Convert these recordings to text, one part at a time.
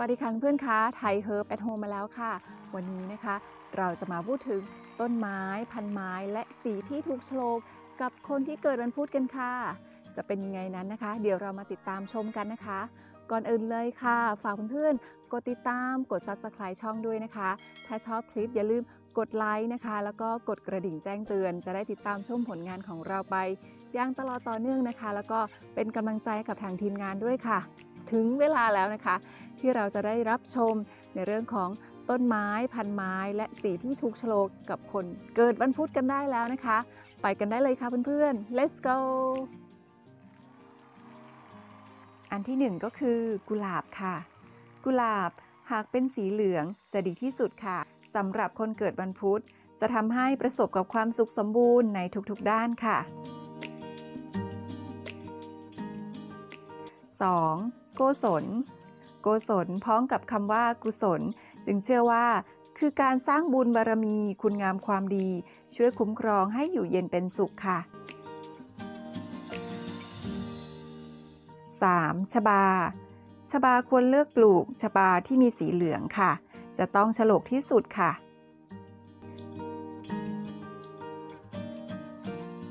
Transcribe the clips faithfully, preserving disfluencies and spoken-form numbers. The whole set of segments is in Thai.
สวัสดีค่ะเพื่อนคะ Thai herb at home มาแล้วค่ะวันนี้นะคะเราจะมาพูดถึงต้นไม้พันไม้และสีที่ถูกโฉลกกับคนที่เกิดวันพุธกันค่ะจะเป็นยังไงนั้นนะคะเดี๋ยวเรามาติดตามชมกันนะคะก่อนอื่นเลยค่ะฝากเพื่อนๆกดติดตามกด ซับสไครบ์ ช่องด้วยนะคะถ้าชอบคลิปอย่าลืมกดไลค์นะคะแล้วก็กดกระดิ่งแจ้งเตือนจะได้ติดตามชมผลงานของเราไปอย่างตลอดต่อเนื่องนะคะแล้วก็เป็นกำลังใจกับทางทีมงานด้วยค่ะถึงเวลาแล้วนะคะที่เราจะได้รับชมในเรื่องของต้นไม้พันไม้และสีที่ถูกโฉลกกับคนเกิดวันพุธกันได้แล้วนะคะไปกันได้เลยค่ะเพื่อนๆ let's go อันที่หนึ่งก็คือกุหลาบค่ะกุหลาบหากเป็นสีเหลืองจะดีที่สุดค่ะสำหรับคนเกิดวันพุธจะทำให้ประสบกับความสุขสมบูรณ์ในทุกๆด้านค่ะสองโกศลโกศลพ้องกับคำว่ากุศลจึงเชื่อว่าคือการสร้างบุญบารมีคุณงามความดีช่วยคุ้มครองให้อยู่เย็นเป็นสุขค่ะสามชบาชบาควรเลือกปลูกชบาที่มีสีเหลืองค่ะจะต้องโฉลกที่สุดค่ะ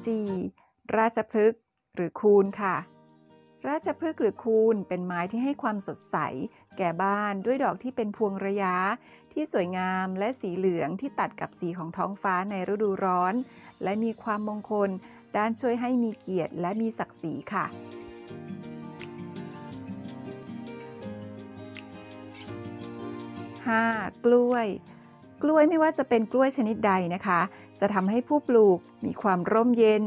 สี่ราชพฤกษ์หรือคูนค่ะราชพฤกษ์หรือคูนเป็นไม้ที่ให้ความสดใสแก่บ้านด้วยดอกที่เป็นพวงระยะที่สวยงามและสีเหลืองที่ตัดกับสีของท้องฟ้าในฤดูร้อนและมีความมงคลด้านช่วยให้มีเกียรติและมีศักดิ์ศรีค่ะห้ากล้วยกล้วยไม่ว่าจะเป็นกล้วยชนิดใดนะคะจะทำให้ผู้ปลูกมีความร่มเย็น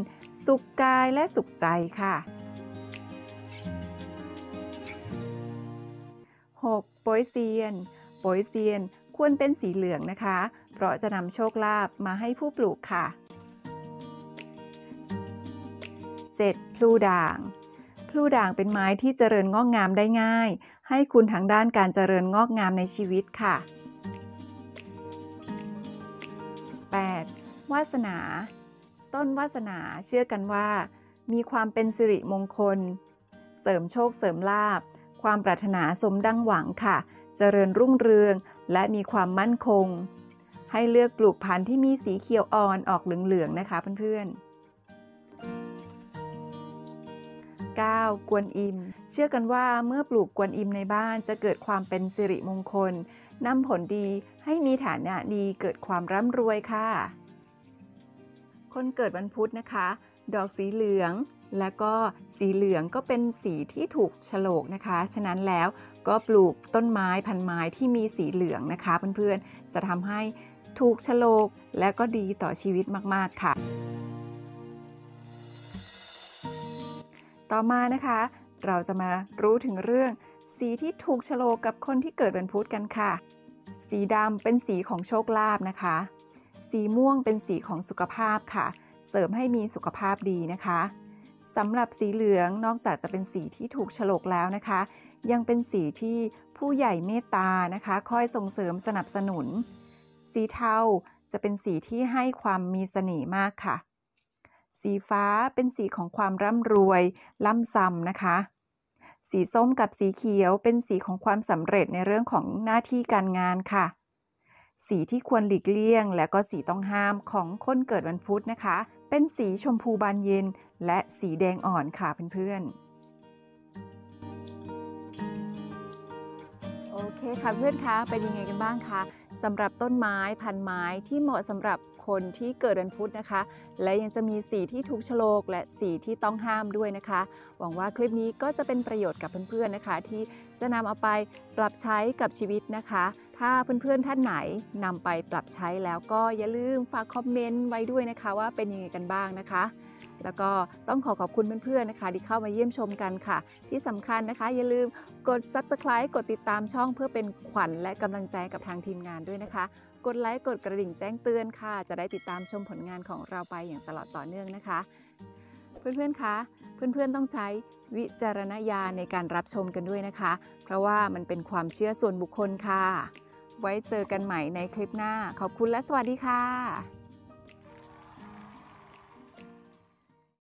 สุขกายและสุขใจค่ะหกโป๊ยเซียนโป๊ยเซียนควรเป็นสีเหลืองนะคะเพราะจะนำโชคลาภมาให้ผู้ปลูกค่ะเจ็ดพลูด่างพลูด่างเป็นไม้ที่เจริญงอกงามได้ง่ายให้คุณทางด้านการเจริญงอกงามในชีวิตค่ะแปดวาสนาต้นวาสนาเชื่อกันว่ามีความเป็นสิริมงคลเสริมโชคเสริมลาภความปรารถนาสมดังหวังค่ะเจริญรุ่งเรืองและมีความมั่นคงให้เลือกปลูกพันธุ์ที่มีสีเขียวอ่อนออกเหลืองๆนะคะเพื่อนๆเก้ากวนอิมเชื่อกันว่าเมื่อปลูกกวนอิมในบ้านจะเกิดความเป็นสิริมงคลนำผลดีให้มีฐานะดีเกิดความร่ำรวยค่ะคนเกิดวันพุธนะคะดอกสีเหลืองแล้วก็สีเหลืองก็เป็นสีที่ถูกโฉลกนะคะฉะนั้นแล้วก็ปลูกต้นไม้พันไม้ที่มีสีเหลืองนะคะเพื่อนๆจะทำให้ถูกโฉลกและก็ดีต่อชีวิตมากๆค่ะต่อมานะคะเราจะมารู้ถึงเรื่องสีที่ถูกโฉลกกับคนที่เกิดวันพุธกันค่ะสีดำเป็นสีของโชคลาภนะคะสีม่วงเป็นสีของสุขภาพค่ะเสริมให้มีสุขภาพดีนะคะสำหรับสีเหลืองนอกจากจะเป็นสีที่ถูกโฉลกแล้วนะคะยังเป็นสีที่ผู้ใหญ่เมตตานะคะคอยส่งเสริมสนับสนุนสีเทาจะเป็นสีที่ให้ความมีเสน่ห์มากค่ะสีฟ้าเป็นสีของความร่ำรวยล่ำซ้ำนะคะสีส้มกับสีเขียวเป็นสีของความสำเร็จในเรื่องของหน้าที่การงานค่ะสีที่ควรหลีกเลี่ยงและก็สีต้องห้ามของคนเกิดวันพุธนะคะเป็นสีชมพูบานเย็นและสีแดงอ่อนค่ะเพื่อนๆโอเคค่ะเพื่อนคะเป็นยังไงกันบ้างคะสำหรับต้นไม้พันไม้ที่เหมาะสำหรับคนที่เกิดวันพุธนะคะและยังจะมีสีที่ถูกโฉลกและสีที่ต้องห้ามด้วยนะคะหวังว่าคลิปนี้ก็จะเป็นประโยชน์กับเพื่อนๆนะคะที่จะนำเอาไปปรับใช้กับชีวิตนะคะถ้าเพื่อนๆท่านไหนนำไปปรับใช้แล้วก็อย่าลืมฝากคอมเมนต์ไว้ด้วยนะคะว่าเป็นยังไงกันบ้างนะคะแล้วก็ต้องขอขอบคุณเพื่อนๆนะคะที่เข้ามาเยี่ยมชมกันค่ะที่สำคัญนะคะอย่าลืมกด ซับสไครบ์ กดติดตามช่องเพื่อเป็นขวัญและกำลังใจกับทางทีมงานด้วยนะคะกดไลค์กดกระดิ่งแจ้งเตือนค่ะจะได้ติดตามชมผลงานของเราไปอย่างตลอดต่อเนื่องนะคะเพื่อนๆคะเพื่อนๆต้องใช้วิจารณญาณในการรับชมกันด้วยนะคะเพราะว่ามันเป็นความเชื่อส่วนบุคคลค่ะไว้เจอกันใหม่ในคลิปหน้าขอบคุณและสวัสดีค่ะ